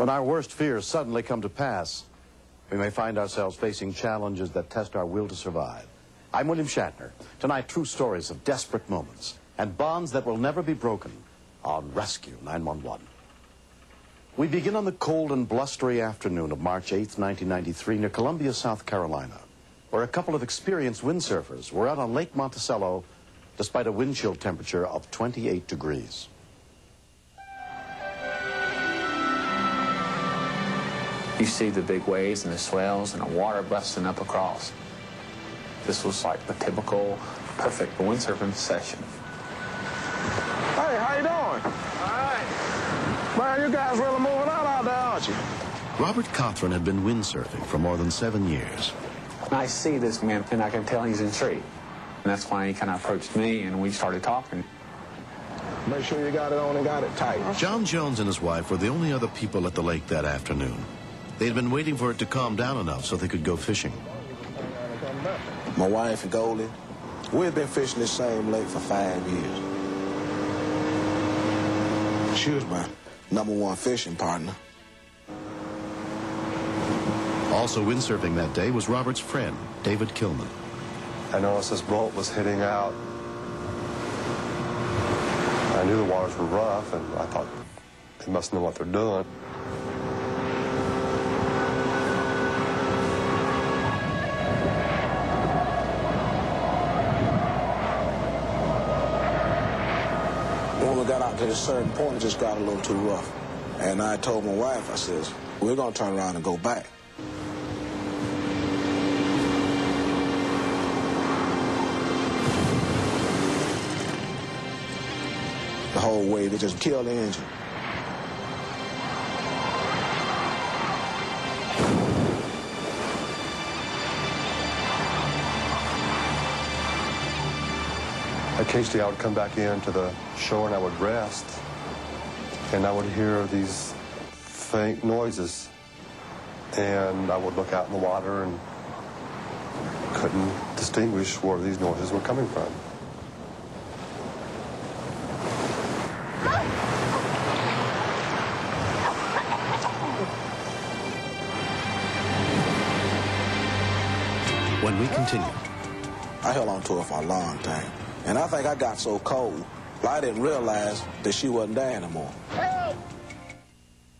When our worst fears suddenly come to pass, we may find ourselves facing challenges that test our will to survive. I'm William Shatner. Tonight, true stories of desperate moments and bonds that will never be broken on Rescue 911. We begin on the cold and blustery afternoon of March 8, 1993, near Columbia, South Carolina, where a couple of experienced windsurfers were out on Lake Monticello despite a wind chill temperature of 28 degrees. You see the big waves and the swells and the water busting up across. This was like the typical, perfect windsurfing session. Hey, how you doing? All right. Man, you guys really moving out there, aren't you? Robert Cothran had been windsurfing for more than 7 years. And I see this man, and I can tell he's in shape. And that's why he kind of approached me, and we started talking. Make sure you got it on and got it tight. John Jones and his wife were the only other people at the lake that afternoon. They had been waiting for it to calm down enough so they could go fishing. My wife and Goldie, we had been fishing this same lake for 5 years. She was my #1 fishing partner. Also windsurfing that day was Robert's friend, David Kilman. I noticed this boat was hitting out. I knew the waters were rough, and I thought they must know what they're doing. When we got out to this certain point, it just got a little too rough. And I told my wife, I says, we're going to turn around and go back. The whole wave, it just killed the engine. Occasionally I would come back in to the shore and I would rest, and I would hear these faint noises, and I would look out in the water and couldn't distinguish where these noises were coming from. When we continued, I held on to her for a long time. And I think I got so cold, I didn't realize that she wasn't there anymore.